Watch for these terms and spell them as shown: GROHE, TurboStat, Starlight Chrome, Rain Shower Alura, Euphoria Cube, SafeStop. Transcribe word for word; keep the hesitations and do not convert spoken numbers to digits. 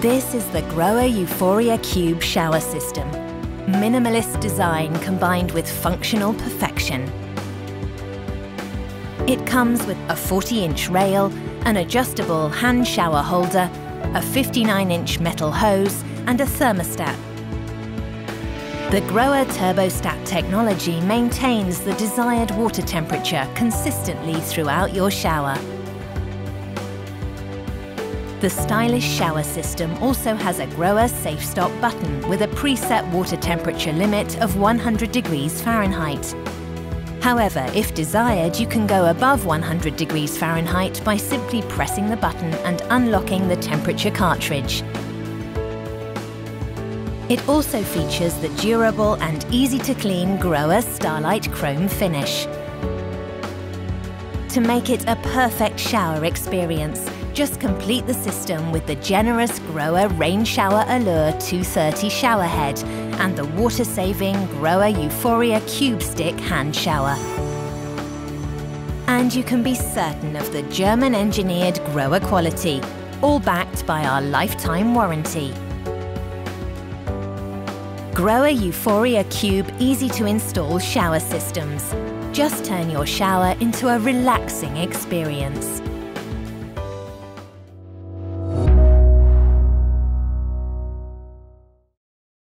This is the GROHE Euphoria Cube shower system. Minimalist design combined with functional perfection. It comes with a forty inch rail, an adjustable hand shower holder, a fifty-nine inch metal hose and a thermostat. The GROHE TurboStat technology maintains the desired water temperature consistently throughout your shower. The stylish shower system also has a GROHE SafeStop button with a preset water temperature limit of one hundred degrees Fahrenheit. However, if desired, you can go above one hundred degrees Fahrenheit by simply pressing the button and unlocking the temperature cartridge. It also features the durable and easy-to-clean GROHE Starlight Chrome finish. To make it a perfect shower experience, just complete the system with the generous GROHE Rain Shower Alura two thirty shower head and the water-saving GROHE Euphoria Cube Stick hand shower. And you can be certain of the German-engineered GROHE quality, all backed by our lifetime warranty. GROHE Euphoria Cube easy-to-install shower systems. Just turn your shower into a relaxing experience.